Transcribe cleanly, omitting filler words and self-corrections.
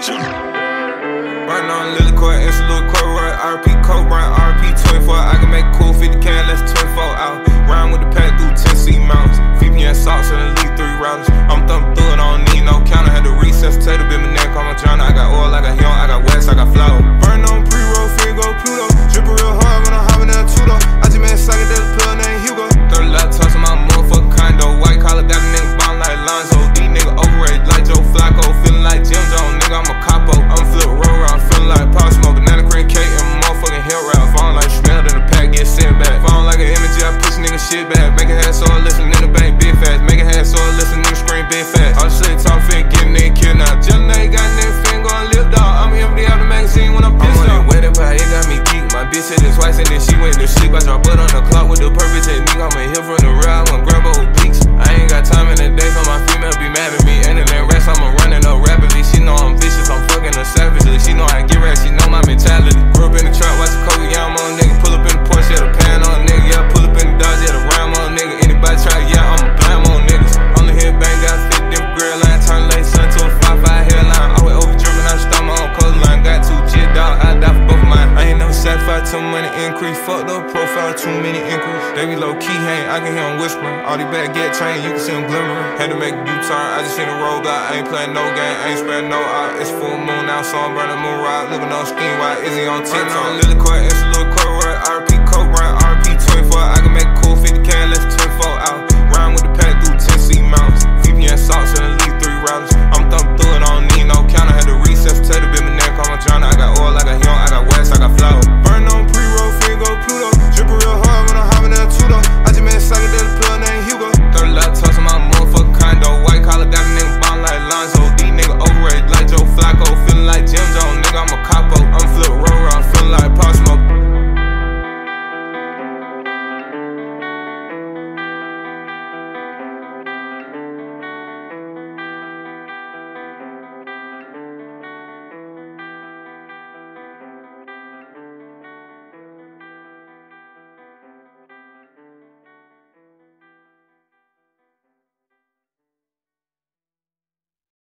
picture. Right now I'm Lilikoi, it's a little court run, RP coat run, RP 24. I can make a cool 50K, less 24 out. Rhyme with the pack through Tennessee mountains. VPN SOCKS and elite 3 rounds. I'm thumping through it, I don't need no counter. Had to recess, potato, bit my neck, I'm a drowner. I got oil, I got young, I got wax, I got flour. Burn on pre-roll, free go Pluto. Drippin' real hard when I'm hopping in a Tudor. I just made a psychedelic pill named Hugo. 30 laptops in my motherfucking condo. White collar, got a nigga bomb like Lonzo. These niggas overrated like Joe Flacco. Feeling like Jim Jones, nigga, I'm a capo. I'm flip roll round, feeling like Pop Smoke. Banana cream cake and motherfucking hell wrap. Falling like Schmeld in the pack, get sent back. Falling like an image, I push nigga shit back. Make a head so I listen in the bank, big fast. Make a head so I listen in the screen, big fast. All shit talk fit, get a nigga killed now. Just now you got a nigga fin gon' live dog. I'm empty out the magazine when I'm pissed off. Bitch hit his wife and then she went to sleep. I drop blood on the clock with the purpose technique. I'm a hill from the real, I want grandpa who peaks. I ain't got time in the day for my female be mad at me. And it ain't rest, I'ma running up rapidly. She know I'm vicious, I'm fucking her savagely. She know I get rats, she know my mentality. Grew up in the trap, watch the Kobe, yeah, I'm on nigga. Pull up in the Porsche, yeah, the pan on nigga. Yeah, pull up in the Dodge, yeah, the rhyme on nigga. Anybody try, yeah, I'm a blame on niggas. On the head bang, got fit them grill line. Turn late sun to a 5-5 hairline. Always over dripping, I stop my own clothes line. Got 2 jit dog, I die for both mine. I ain't never satisfied. Too many inquiries, fucked up profile, too many inquiries. They be low key, hang, I can hear them whispering. All these bad get trained, you can see them glimmering. Had to make a U-turn, I just seen a roadblock. I ain't playing no game, I ain't sparing no eye. It's full moon now, so I'm burning moon ride. Living on scheme, why is he on TikTok? Lilikoi, it's a little court run, RP coat run, RP 24. I can